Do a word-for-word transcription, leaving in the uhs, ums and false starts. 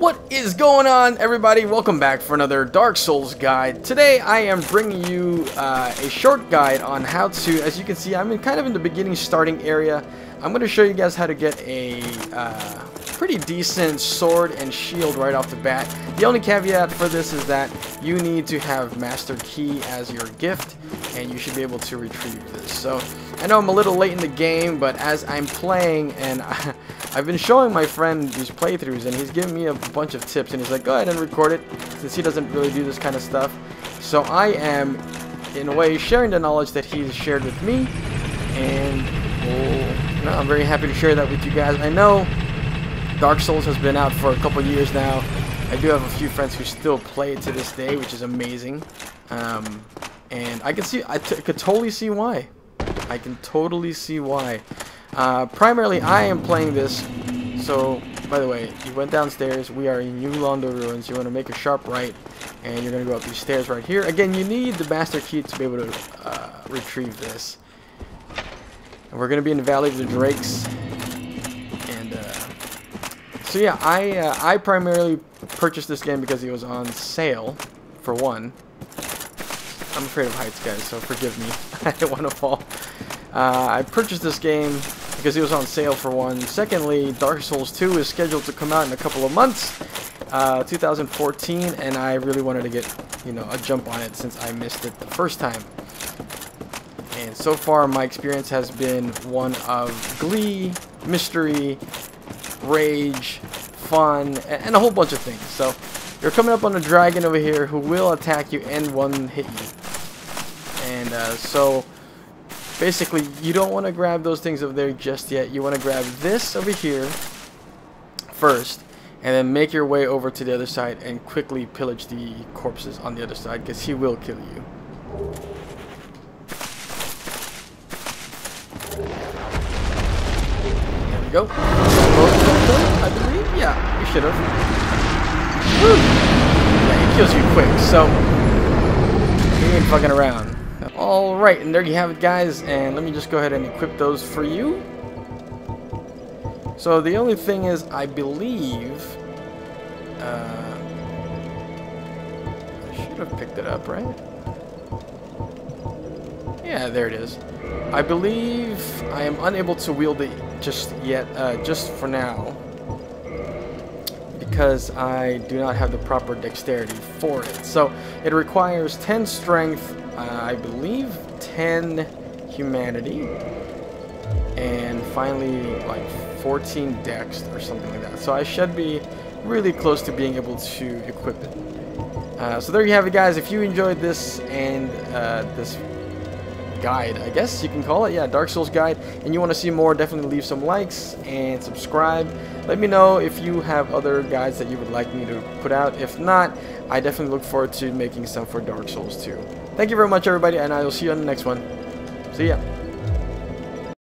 What is going on, everybody? Welcome back for another Dark Souls guide. Today I am bringing you uh, a short guide on how to, as you can see, I'm in kind of in the beginning starting area. I'm going to show you guys how to get a uh, pretty decent sword and shield right off the bat. The only caveat for this is that you need to have Master Key as your gift, and you should be able to retrieve this. So I know I'm a little late in the game, but as I'm playing, and I, I've been showing my friend these playthroughs, and he's giving me a bunch of tips, and he's like, go ahead and record it, since he doesn't really do this kind of stuff. So I am, in a way, sharing the knowledge that he's shared with me, and oh, no, I'm very happy to share that with you guys. I know Dark Souls has been out for a couple years now. I do have a few friends who still play it to this day, which is amazing. Um... And I could see, I t could totally see why. I can totally see why. Uh, primarily, I am playing this. So, by the way, you went downstairs. We are in New Londo Ruins. You want to make a sharp right, and you're going to go up these stairs right here. Again, you need the Master Key to be able to uh, retrieve this. And we're going to be in the Valley of the Drakes. And uh, so, yeah, I uh, I primarily purchased this game because it was on sale, for one. I'm afraid of heights, guys, so forgive me. I don't want to fall. Uh, I purchased this game because it was on sale, for one. Secondly, Dark Souls two is scheduled to come out in a couple of months, uh, two thousand fourteen, and I really wanted to get, you know, a jump on it since I missed it the first time. And so far, my experience has been one of glee, mystery, rage, fun, and a whole bunch of things. So you're coming up on a dragon over here who will attack you and one-hit you. And uh, so, basically, you don't want to grab those things over there just yet. You want to grab this over here first, and then make your way over to the other side and quickly pillage the corpses on the other side, because he will kill you. There we go. I believe, yeah, we should have. Woo! Yeah, he kills you quick, so he ain't fucking around. Alright, and there you have it, guys, and let me just go ahead and equip those for you. So the only thing is, I believe, uh, I should have picked it up, right? Yeah, there it is. I believe I am unable to wield it just yet, uh, just for now, because I do not have the proper dexterity for it. So it requires ten strength, Uh, I believe ten humanity, and finally like fourteen dex or something like that. So I should be really close to being able to equip it. Uh, so there you have it, guys. If you enjoyed this and uh, this guide, I guess you can call it, yeah, Dark Souls guide, and you want to see more, definitely leave some likes and subscribe. Let me know if you have other guides that you would like me to put out. If not, I definitely look forward to making some for Dark Souls two. Thank you very much, everybody, and I will see you on the next one. See ya.